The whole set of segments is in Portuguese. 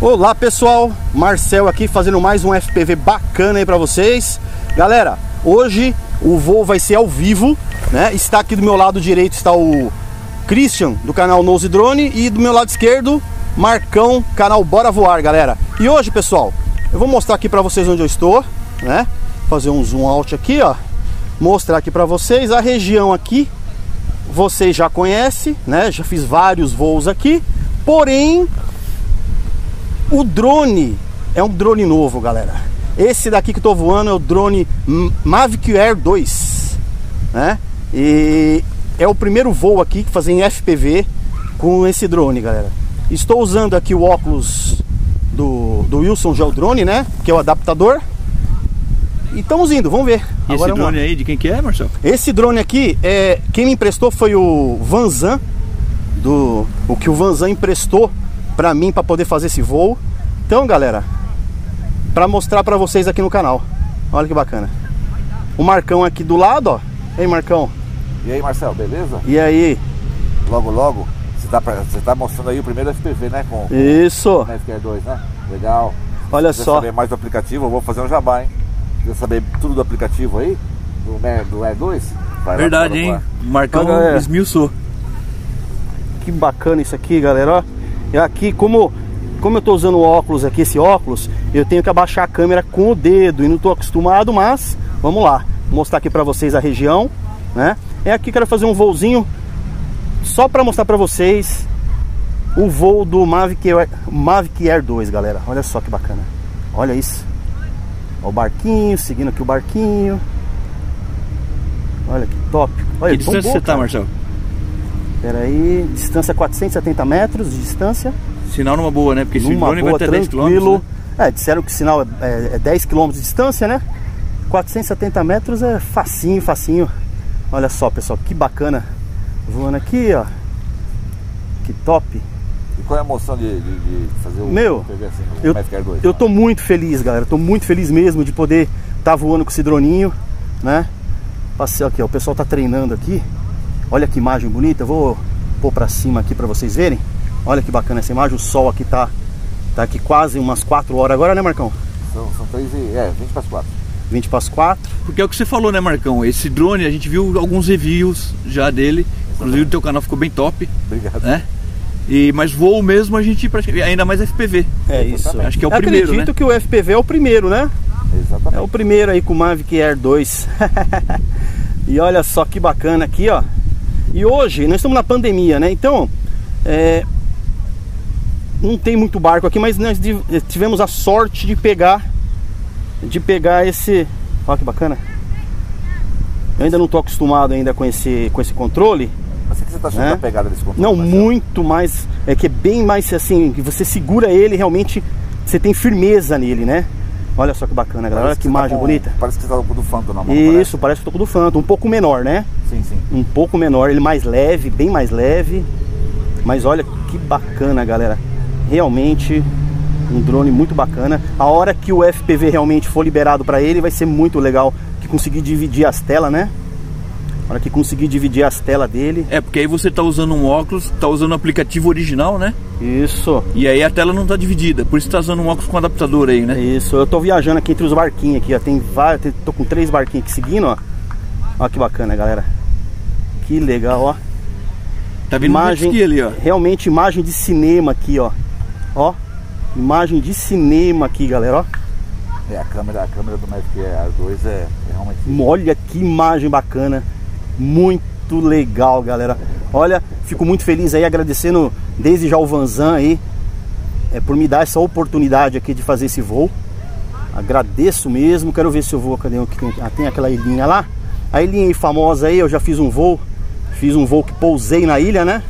Olá pessoal, Marcel aqui fazendo mais um FPV bacana aí pra vocês. Galera, hoje o voo vai ser ao vivo, né? Está aqui do meu lado direito está o Christian do canal Nose Drone e do meu lado esquerdo, Marcão, canal Bora Voar, galera. E hoje, pessoal, eu vou mostrar aqui pra vocês onde eu estou, né? Fazer um zoom out aqui, ó. Mostrar aqui pra vocês a região aqui. Vocês já conhecem, né? Já fiz vários voos aqui, porém... O drone é um drone novo, galera. Esse daqui que eu tô voando é o drone Mavic Air 2, né? E é o primeiro voo aqui que fazem FPV com esse drone, galera. Estou usando aqui o óculos do Wilson Geodrone, né? Que é o adaptador. E estamos indo, vamos ver. E agora esse drone aí, de quem que é, Marcelo? Esse drone aqui, quem me emprestou foi o Wanzam, o Wanzam emprestou pra mim, pra poder fazer esse voo. Então, galera, pra mostrar pra vocês aqui no canal. Olha que bacana. O Marcão aqui do lado, ó. Ei, Marcão. E aí, Marcel, beleza? E aí? Logo, logo. Você tá mostrando aí o primeiro FPV, né? Isso. Com Mavic Air 2, né? Legal. Olha só. Se quiser saber mais do aplicativo, eu vou fazer um jabá, hein? Se quiser saber tudo do aplicativo aí, do Air 2. Verdade, lá, hein? O Marcão então, esmiuçou. Que bacana isso aqui, galera, ó. Aqui, como eu estou usando o óculos aqui, esse óculos, eu tenho que abaixar a câmera com o dedo e não estou acostumado, mas vamos lá, vou mostrar aqui para vocês a região, né? É aqui que quero fazer um voozinho só para mostrar para vocês o voo do Mavic Air 2, galera. Olha só que bacana, olha isso. Ó, o barquinho, seguindo aqui o barquinho. Olha que top. Olha, que distância você tá, Marcelo? Pera aí, distância 470 metros de distância. Sinal numa boa, né? Porque esse drone vai até 10 km. Né? É, disseram que o sinal é 10 km de distância, né? 470 metros é facinho, facinho. Olha só, pessoal, que bacana. Voando aqui, ó. Que top. E qual é a emoção de fazer o... Meu, assim, eu tô muito feliz, galera. Tô muito feliz mesmo de poder estar voando com esse droninho, né? Passei aqui, ó. O pessoal tá treinando aqui. Olha que imagem bonita, eu vou pôr pra cima aqui pra vocês verem. Olha que bacana essa imagem, o sol aqui tá aqui quase umas 4 horas agora, né, Marcão? São 20 para as 4. 20 para as 4. Porque é o que você falou, né, Marcão? Esse drone, a gente viu alguns reviews já dele. Inclusive o teu canal ficou bem top. Obrigado. Né? Mas voo mesmo a gente pratica, ainda mais FPV. É isso. Exatamente. Acho que é o primeiro, acredito, né? Que o FPV é o primeiro, né? Exatamente. É o primeiro aí com o Mavic Air 2. E olha só que bacana aqui, ó. E hoje, nós estamos na pandemia, né? Então, não tem muito barco aqui, mas nós tivemos a sorte de pegar esse... Olha que bacana. Eu ainda não estou acostumado ainda com esse controle. Mas o que você está achando, né, da pegada desse controle? Não, Marcelo? Muito mais... É que é bem mais assim, que você segura ele, realmente você tem firmeza nele, né? Olha só que bacana, galera. Olha que imagem bonita. Parece que você tá com o do Phantom na mão. Isso, parece que eu tô com o do Phantom. Um pouco menor, né? Sim, sim. Um pouco menor. Ele mais leve, bem mais leve. Mas olha que bacana, galera. Realmente um drone muito bacana. A hora que o FPV realmente for liberado para ele, vai ser muito legal. Que conseguir dividir as telas, né? A hora que conseguir dividir as telas dele. É, porque aí você tá usando um óculos, tá usando o aplicativo original, né? Isso. E aí a tela não tá dividida, por isso tá usando um óculos com adaptador aí, né? Isso, eu tô viajando aqui entre os barquinhos aqui, ó. Tem vários, tô com 3 barquinhos aqui seguindo, ó. Olha que bacana, galera. Que legal, ó. Tá vindo imagem, um jet ski ali, ó. Realmente imagem de cinema aqui, ó. Ó, imagem de cinema aqui, galera, ó. É, a câmera do Mavic Air 2 é realmente... Olha que imagem bacana. Muito legal, galera. Olha, fico muito feliz aí, agradecendo desde já o Wanzam aí por me dar essa oportunidade aqui de fazer esse voo. Agradeço mesmo. Quero ver se eu vou, cadê? Tem aquela ilhinha lá, a ilhinha aí famosa aí. Eu já fiz um voo, que pousei na ilha, né?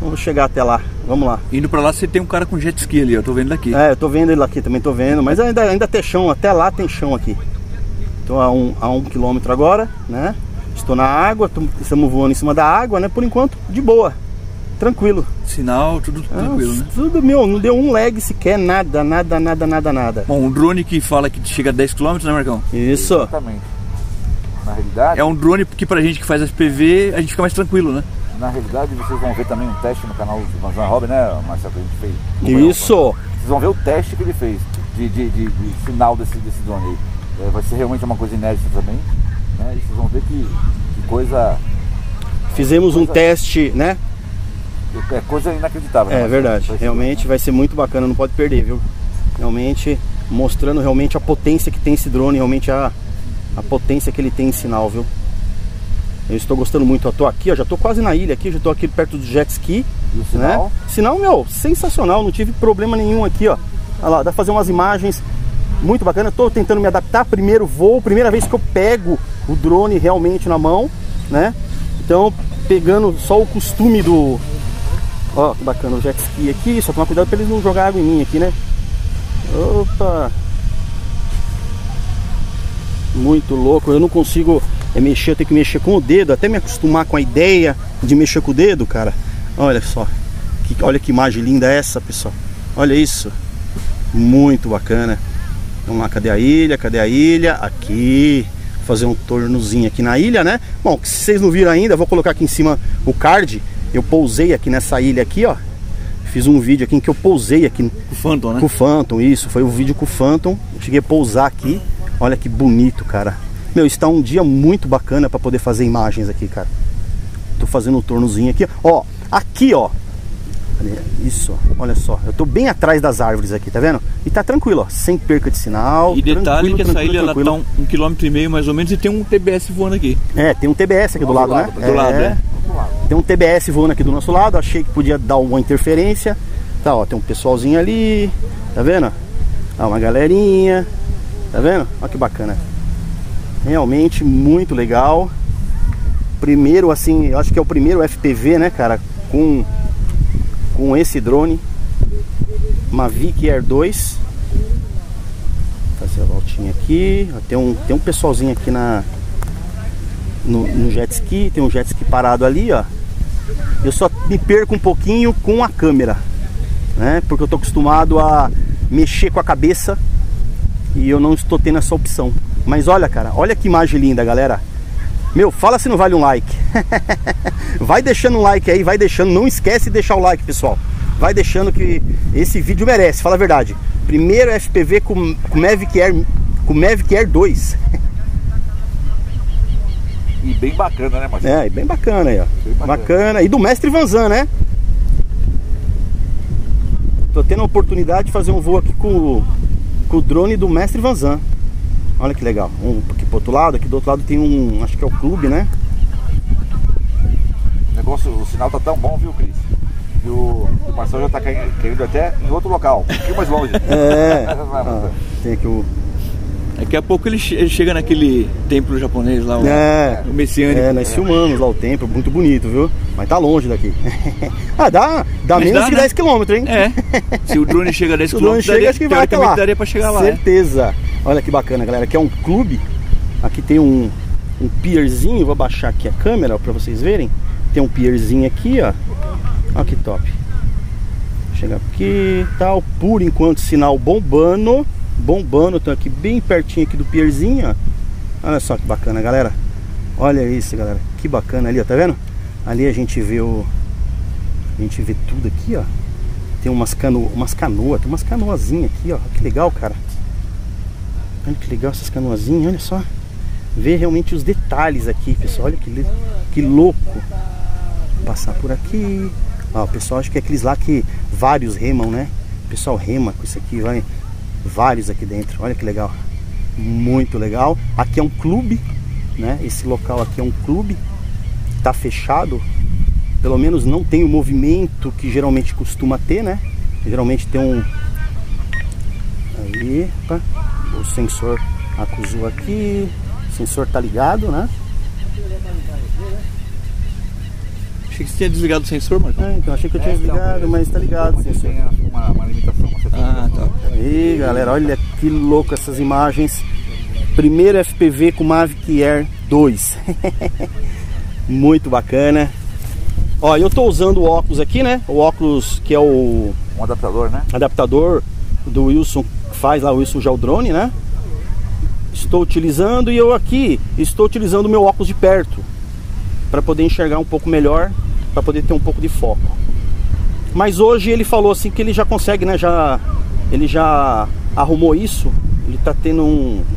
Vamos chegar até lá, vamos lá. Indo pra lá você tem um cara com jet ski ali, eu tô vendo daqui. É, eu tô vendo ele daqui, também tô vendo. Mas ainda tem chão, até lá tem chão aqui. Então a um quilômetro agora, né? Estou na água, estamos voando em cima da água, né? Por enquanto, de boa, tranquilo. Sinal, tudo tranquilo, né? Tudo, meu, não deu um lag sequer, nada, nada, nada, nada, nada. Bom, um drone que fala que chega a 10 km, né, Marcão? Isso. Exatamente. Na realidade... É um drone que pra gente que faz FPV, a gente fica mais tranquilo, né? Na realidade, vocês vão ver também um teste no canal do Amazon Robin, né, Marcelo, que a gente fez. Isso! Vocês vão ver o teste que ele fez de final desse drone aí. É, vai ser realmente uma coisa inédita também, né? E vocês vão ver que coisa... Fizemos um teste, né? É coisa inacreditável. Né? É verdade, realmente vai ser muito bacana, não pode perder, viu? Realmente, mostrando realmente a potência que tem esse drone, realmente a potência que ele tem em sinal, viu? Eu estou gostando muito, eu tô aqui, ó, já tô quase na ilha aqui, já tô aqui perto do jet ski. E o sinal? Né? Sinal, meu, sensacional, não tive problema nenhum aqui, ó. Olha lá, dá pra fazer umas imagens muito bacana. Eu tô tentando me adaptar, primeiro voo, primeira vez que eu pego o drone realmente na mão, né? Então, pegando só o costume do... Ó, que bacana o jet ski aqui, só tomar cuidado pra eles não jogarem água em mim aqui, né? Opa! Muito louco, eu não consigo... É mexer, eu tenho que mexer com o dedo, até me acostumar com a ideia de mexer com o dedo, cara. Olha só, olha que imagem linda essa, pessoal. Olha isso, muito bacana. Vamos lá, cadê a ilha? Cadê a ilha? Aqui, vou fazer um tornozinho aqui na ilha, né? Bom, se vocês não viram ainda, eu vou colocar aqui em cima o card. Eu pousei aqui nessa ilha aqui, ó. Fiz um vídeo aqui em que eu pousei aqui. Com o Phantom, né? Com o Phantom, isso, foi o vídeo com o Phantom. Eu cheguei a pousar aqui, olha que bonito, cara. Meu, está um dia muito bacana para poder fazer imagens aqui, cara. Tô fazendo um tornozinho aqui, ó. Aqui, ó. Isso, olha só. Eu tô bem atrás das árvores aqui, tá vendo? E tá tranquilo, ó. Sem perca de sinal. E detalhe que essa ilha, ela tá 1,5 km mais ou menos e tem um TBS voando aqui. É, tem um TBS aqui do lado, né? Do lado, né? Tem um TBS voando aqui do nosso lado. Achei que podia dar uma interferência. Tá, ó. Tem um pessoalzinho ali. Tá vendo? Ó, uma galerinha. Tá vendo? Olha que bacana. Realmente muito legal. Primeiro, assim, eu acho que é o primeiro FPV, né, cara, com esse drone Mavic Air 2. Fazer a voltinha aqui. Tem um pessoalzinho aqui no jet ski. Tem um jet ski parado ali, ó. Eu só me perco um pouquinho com a câmera, né, porque eu tô acostumado a mexer com a cabeça e eu não estou tendo essa opção. Mas olha, cara, olha que imagem linda, galera. Meu, fala se não vale um like. Vai deixando um like aí, vai deixando. Não esquece de deixar o like, pessoal. Vai deixando que esse vídeo merece, fala a verdade. Primeiro FPV com Mavic Air 2. E bem bacana, né, Marcelo? É, e bem bacana aí, ó. Bacana. E do mestre Wanzam, né? Tô tendo a oportunidade de fazer um voo aqui com o drone do mestre Wanzam. Olha que legal, um aqui pro outro lado, aqui do outro lado tem um, acho que é o clube, né? O negócio, o sinal tá tão bom, viu, Cris? E o Marcel já tá querendo até em outro local, um pouquinho mais longe. É, ah, tem aqui o... Daqui a pouco ele chega naquele templo japonês lá, o Messianico. É, nós filmamos lá o templo, muito bonito, viu? Mas tá longe daqui. Ah, dá menos que 10 km, hein? É, se o drone chega a 10 km, o drone chega, acho que vai até lá. Daria pra chegar lá, certeza. Olha que bacana, galera, aqui é um clube. Aqui tem um pierzinho. Vou abaixar aqui a câmera para vocês verem. Tem um pierzinho aqui, ó. Olha que top. Chega aqui, tal. Por enquanto, sinal bombando. Bombando, tô aqui bem pertinho aqui do pierzinho, ó. Olha só que bacana, galera. Olha isso, galera. Que bacana ali, ó, tá vendo? Ali a gente vê a gente vê tudo aqui, ó. Tem umas canoazinhas aqui, ó. Que legal, cara. Olha que legal essas canoazinhas, olha só. Vê realmente os detalhes aqui, pessoal. Olha que louco. Vou passar por aqui. Ó, o pessoal acho que é aqueles lá que vários remam, né? O pessoal rema com isso aqui, vai. Vários aqui dentro, olha que legal. Muito legal. Aqui é um clube, né? Esse local aqui é um clube. Tá fechado. Pelo menos não tem o movimento que geralmente costuma ter, né? Geralmente tem um... Aí, opa. O sensor acusou aqui. O sensor tá ligado, né? Achei que você tinha desligado o sensor, Marcão. É, então achei que eu tinha desligado, mas tá ligado o sensor. Tem uma limitação. Ah, tá. Aí, galera, olha que louco essas imagens. Primeiro FPV com Mavic Air 2. Muito bacana. Ó, eu tô usando o óculos aqui, né? O óculos que é o... Um adaptador, né? Adaptador do Wilson. Faz lá o Wilson Geodrone, né? Estou utilizando, e eu aqui estou utilizando o meu óculos de perto para poder enxergar um pouco melhor para poder ter um pouco de foco. Mas hoje ele falou assim que ele já consegue, né? Ele já arrumou isso. Ele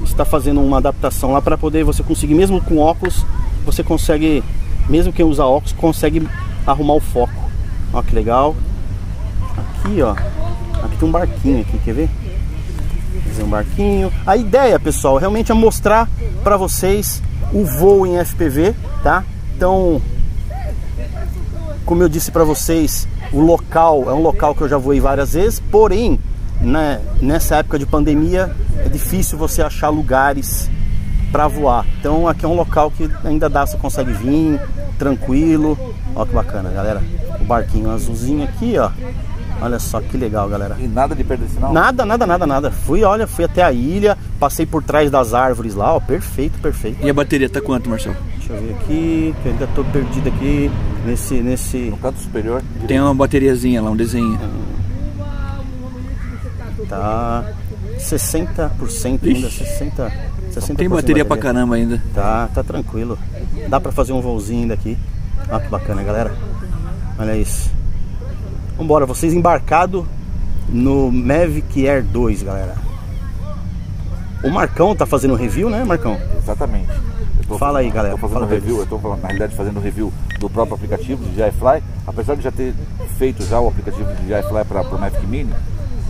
está fazendo uma adaptação lá para poder você conseguir, mesmo com óculos, você consegue, mesmo quem usa óculos, consegue arrumar o foco. Ó, que legal. Aqui, ó. Aqui tem um barquinho aqui, quer ver? Fazer um barquinho. A ideia, pessoal, realmente é mostrar para vocês o voo em FPV, tá? Então, como eu disse para vocês, o local é um local que eu já voei várias vezes, porém, né, nessa época de pandemia é difícil você achar lugares para voar. Então aqui é um local que ainda dá, você consegue vir tranquilo. Ó que bacana, galera. O barquinho azulzinho aqui, ó. Olha só que legal, galera. E nada de perder sinal? Nada, nada, nada, nada. Fui até a ilha, passei por trás das árvores lá, ó, perfeito, perfeito. E a bateria tá quanto, Marcelo? Deixa eu ver aqui, que eu ainda tô perdido aqui nesse... No canto superior. Direito. Tem uma bateriazinha lá, um desenho. Tá... 60% ainda, 60%. Tem bateria pra caramba ainda. Tá tranquilo. Dá pra fazer um voozinho daqui. Ó, que bacana, galera. Olha isso. Vambora, vocês embarcado no Mavic Air 2, galera. O Marcão tá fazendo review, né, Marcão? Exatamente. Fala aí, galera. Eu tô fazendo review do próprio aplicativo do DJI Fly. Apesar de já ter feito já o aplicativo do DJI Fly para o Mavic Mini,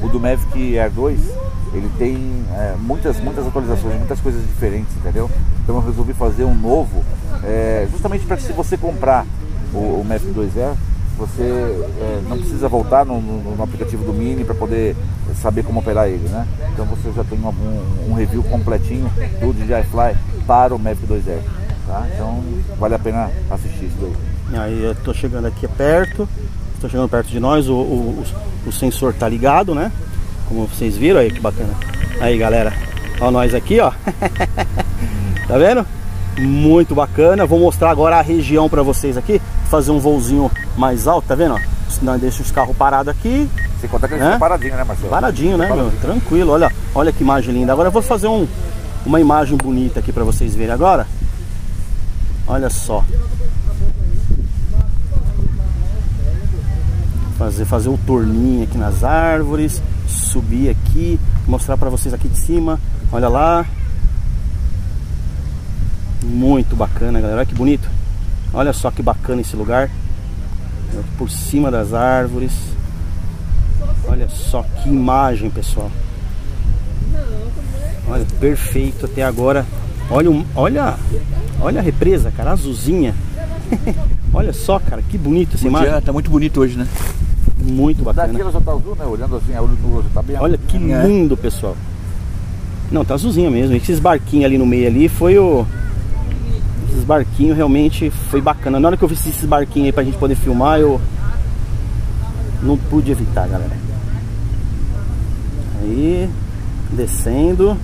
o do Mavic Air 2, ele tem muitas atualizações, muitas coisas diferentes, entendeu? Então eu resolvi fazer um novo, justamente para que se você comprar o Mavic 2R, você não precisa voltar no aplicativo do Mini para poder saber como operar ele, né? Então você já tem um review completinho do DJI Fly para o Mavic 2R, tá? Então vale a pena assistir isso daí. Aí eu tô chegando aqui perto, estou chegando perto de nós, o sensor tá ligado, né? Como vocês viram aí, que bacana. Aí, galera, ó nós aqui, ó. Tá vendo? Muito bacana. Vou mostrar agora a região para vocês aqui, fazer um voozinho mais alto, tá vendo? Senão deixa os carros parados aqui. Você conta que eles estão paradinhos, né, Marcelo? Paradinho, né, meu? Tranquilo, olha que imagem linda. Agora eu vou fazer uma imagem bonita aqui para vocês verem agora. Olha só. Fazer um torninho aqui nas árvores, subir aqui, mostrar para vocês aqui de cima. Olha lá. Muito bacana, galera. Olha que bonito. Olha só que bacana esse lugar. Por cima das árvores. Olha só que imagem, pessoal. Olha, perfeito até agora. Olha a represa, cara, azulzinha. Olha só, cara, que bonito essa imagem. Tá muito bonito hoje, né? Muito bacana. Daqui ela já tá azul, né? Olhando assim, a olho no olho tá bem. Olha que lindo, pessoal. Não, tá azulzinha mesmo. Esses barquinhos ali no meio ali foi o... Esses barquinhos realmente foi bacana. Na hora que eu vi esses barquinhos aí pra gente poder filmar, eu não pude evitar, galera. Aí, descendo.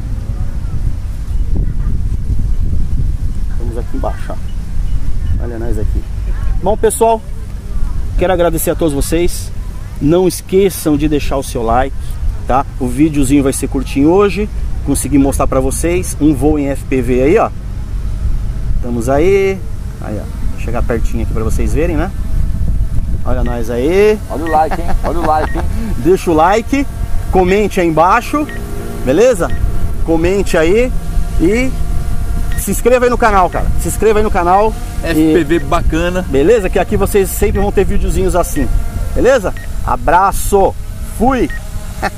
Vamos aqui embaixo, ó. Olha nós aqui. Bom, pessoal, quero agradecer a todos vocês. Não esqueçam de deixar o seu like, tá? O videozinho vai ser curtinho hoje. Consegui mostrar pra vocês um voo em FPV aí, ó. Estamos aí. Aí, ó. Vou chegar pertinho aqui pra vocês verem, né? Olha nós aí. Olha o like, hein? Olha o like, hein? Deixa o like. Comente aí embaixo. Beleza? Comente aí. E se inscreva aí no canal, cara. Se inscreva aí no canal. FPV bacana. Beleza? Que aqui vocês sempre vão ter videozinhos assim. Beleza? Abraço. Fui. Essa é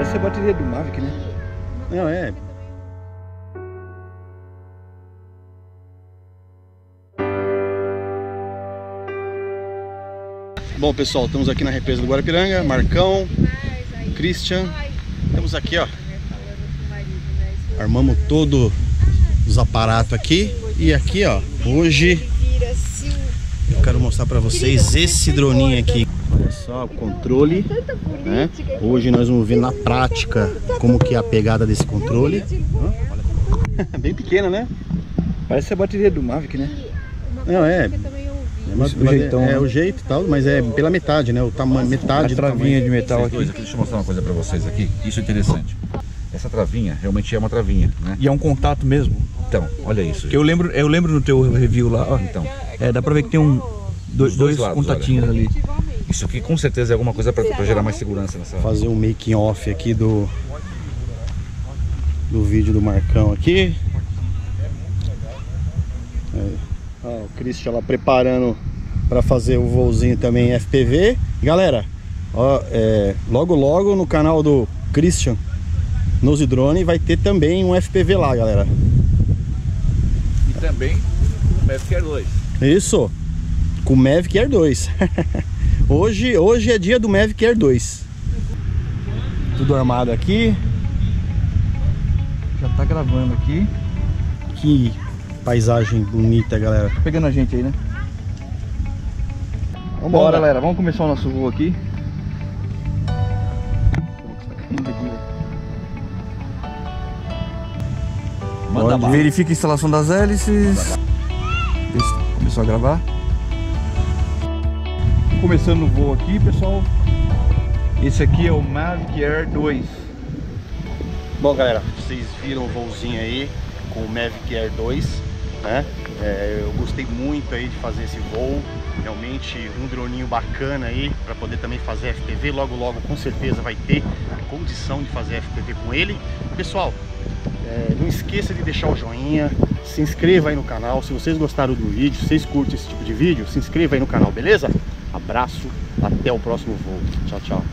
a bateria do Mavic, né? Não, é. Bom, pessoal, estamos aqui na represa do Guarapiranga. Marcão, Christian. Estamos aqui, ó. Armamos todos os aparatos aqui. E aqui, ó, hoje eu quero mostrar pra vocês esse droninho aqui. Olha só o controle, né? Hoje nós vamos ver na prática como que é a pegada desse controle. Bem pequena, né? Parece a bateria do Mavic, né? Não, é. do jeitão. É, né? O jeito e tal, mas é pela metade, né? O tamanho, metade a travinha do tamanho. De metal aqui. Dois, aqui. Deixa eu mostrar uma coisa pra vocês aqui, isso é interessante. Essa travinha realmente é uma travinha, né? E é um contato mesmo. Então, olha isso. Que eu lembro no teu review lá, ó. Então. É, dá pra ver que tem um, dois lados, contatinhos olha. Ali. Isso aqui com certeza é alguma coisa pra gerar mais segurança nessa... Fazer um making off aqui do vídeo do Marcão aqui. Ah, o Christian lá preparando para fazer o voozinho também FPV. Galera, ó, logo logo no canal do Christian Nose Drone vai ter também um FPV lá, galera. E também o Mavic Air 2. Isso, com o Mavic Air 2. Hoje é dia do Mavic Air 2. Tudo armado aqui. Já tá gravando aqui. Que paisagem bonita, galera. Tá pegando a gente aí, né? Vambora, galera. Vamos começar o nosso voo aqui. Verifica a instalação das hélices. Começou a gravar. Começando o voo aqui, pessoal. Esse aqui é o Mavic Air 2. Bom, galera, vocês viram o voozinho aí com o Mavic Air 2, né? Eu gostei muito aí de fazer esse voo. Realmente um droninho bacana aí para poder também fazer FPV. Logo logo com certeza vai ter a condição de fazer FPV com ele. Pessoal, não esqueça de deixar o joinha, se inscreva aí no canal. Se vocês gostaram do vídeo, se vocês curtem esse tipo de vídeo, se inscreva aí no canal, beleza? Abraço, até o próximo voo. Tchau, tchau.